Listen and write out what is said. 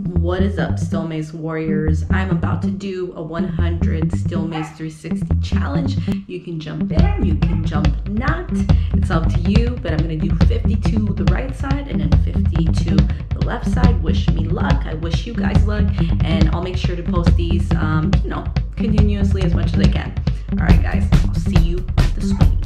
What is up, Steel Mace Warriors? I'm about to do a 100 Steel Mace 360 challenge. You can jump in, you can jump not. It's up to you, but I'm gonna do 52 the right side and then 52 the left side. Wish me luck. I wish you guys luck, and I'll make sure to post these, continuously as much as I can. All right, guys, I'll see you at the swing.